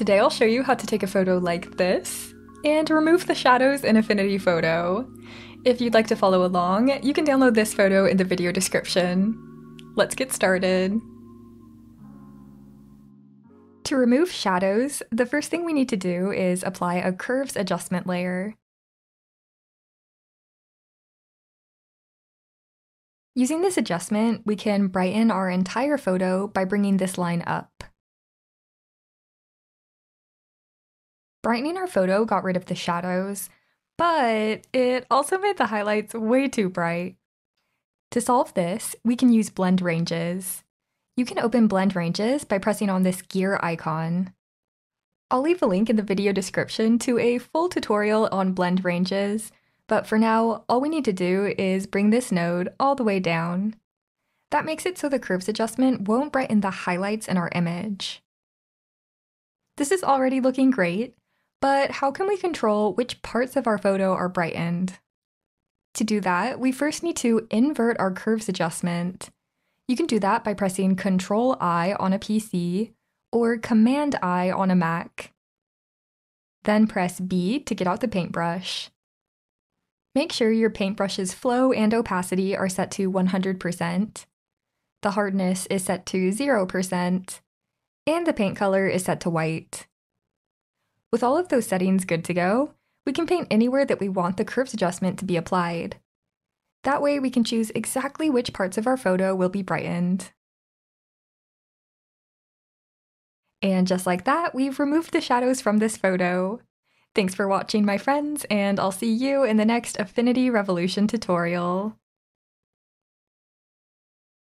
Today I'll show you how to take a photo like this and remove the shadows in Affinity Photo. If you'd like to follow along, you can download this photo in the video description. Let's get started. To remove shadows, the first thing we need to do is apply a Curves Adjustment layer. Using this adjustment, we can brighten our entire photo by bringing this line up. Brightening our photo got rid of the shadows, but it also made the highlights way too bright. To solve this, we can use Blend Ranges. You can open Blend Ranges by pressing on this gear icon. I'll leave a link in the video description to a full tutorial on Blend Ranges, but for now, all we need to do is bring this node all the way down. That makes it so the Curves Adjustment won't brighten the highlights in our image. This is already looking great, but how can we control which parts of our photo are brightened? To do that, we first need to invert our Curves Adjustment. You can do that by pressing Ctrl-I on a PC or Command-I on a Mac. Then press B to get out the paintbrush. Make sure your paintbrush's flow and opacity are set to 100%. The hardness is set to 0%, and the paint color is set to white. With all of those settings good to go, we can paint anywhere that we want the Curves Adjustment to be applied. That way we can choose exactly which parts of our photo will be brightened. And just like that, we've removed the shadows from this photo. Thanks for watching, my friends, and I'll see you in the next Affinity Revolution tutorial.